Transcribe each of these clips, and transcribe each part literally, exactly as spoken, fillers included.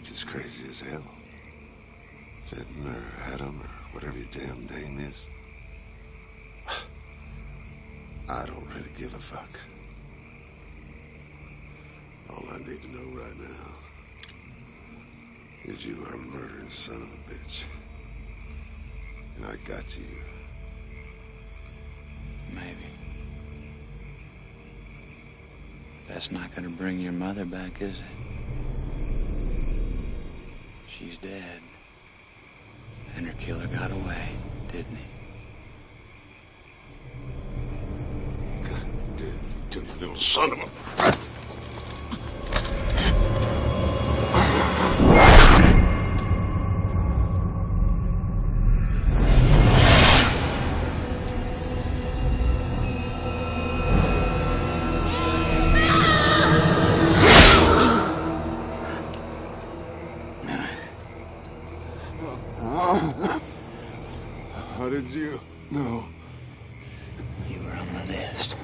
you're just crazy as hell. Fenton or Adam or whatever your damn name is. I don't really give a fuck. All I need to know right now is you are a murdering son of a bitch. And I got you. Maybe. But that's not gonna bring your mother back, is it? She's dead. And her killer got away, didn't he? God damn you, dirty little son of a... How did you know? You were on the list.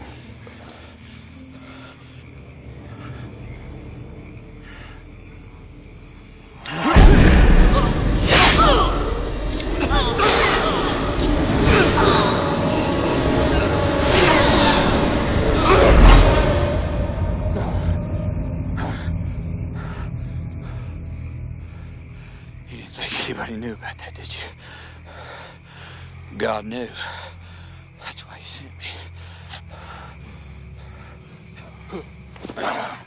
You didn't think anybody knew about that, did you? God knew. That's why he sent me. Oh.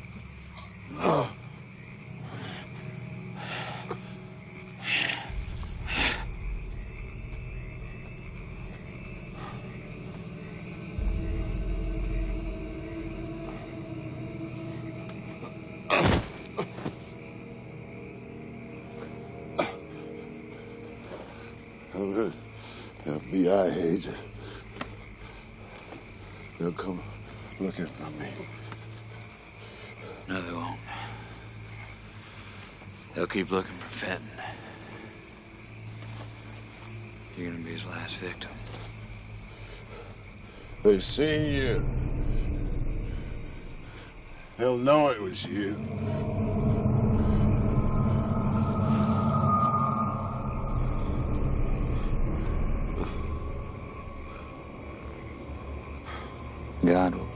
Hello. F B I agent. They'll come looking for me. No, they won't. They'll keep looking for Fenton. You're gonna be his last victim. They've seen you. They'll know it was you. God will